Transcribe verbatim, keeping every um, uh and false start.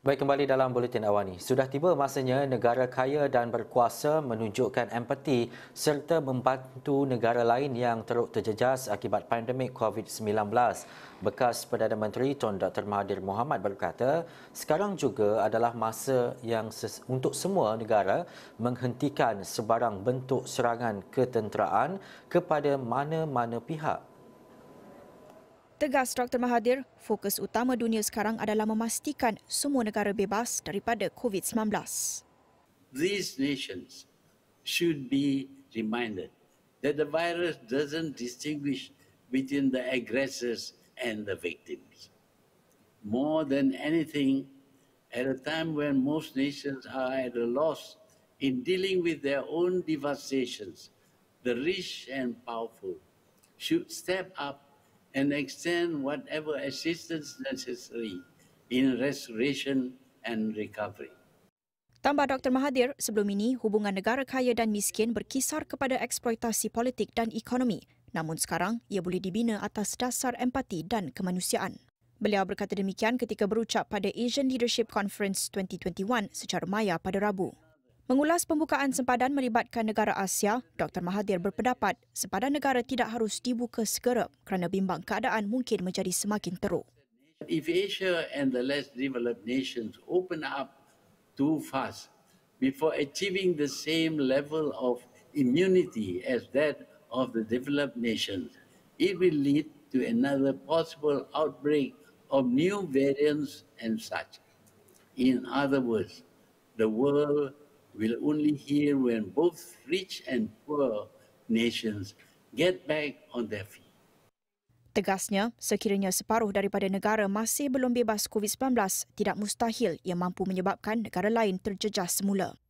Baik, kembali dalam Buletin Awani. Sudah tiba masanya negara kaya dan berkuasa menunjukkan empati serta membantu negara lain yang teruk terjejas akibat pandemik COVID sembilan belas. Bekas Perdana Menteri Tun Doktor Mahathir Mohamad berkata, sekarang juga adalah masa yang untuk semua negara menghentikan sebarang bentuk serangan ketenteraan kepada mana-mana pihak. Tegas Doktor Mahathir, fokus utama dunia sekarang adalah memastikan semua negara bebas daripada COVID sembilan belas. These nations should be reminded that the virus doesn't distinguish between the aggressors and the victims. More than anything, at a time when most nations are at a loss in dealing with their own devastations, the rich and powerful should step up and extend whatever assistance necessary in restoration and recovery. Tambah Doktor Mahathir, sebelum ini hubungan negara kaya dan miskin berkisar kepada eksploitasi politik dan ekonomi. Namun sekarang, ia boleh dibina atas dasar empati dan kemanusiaan. Beliau berkata demikian ketika berucap pada Asian Leadership Conference dua ribu dua puluh satu secara maya pada Rabu. Mengulas pembukaan sempadan melibatkan negara Asia, Doktor Mahathir berpendapat sempadan negara tidak harus dibuka segera kerana bimbang keadaan mungkin menjadi semakin teruk. If Asia and the less developed nations open up too fast before achieving the same level of immunity as that of the developed nations, it will lead to another possible outbreak of new variants and such. In other words, the world will only hear when both rich and poor nations get back on their feet. Tegasnya, sekiranya separuh daripada negara masih belum bebas COVID sembilan belas, tidak mustahil ia mampu menyebabkan negara lain terjejas semula.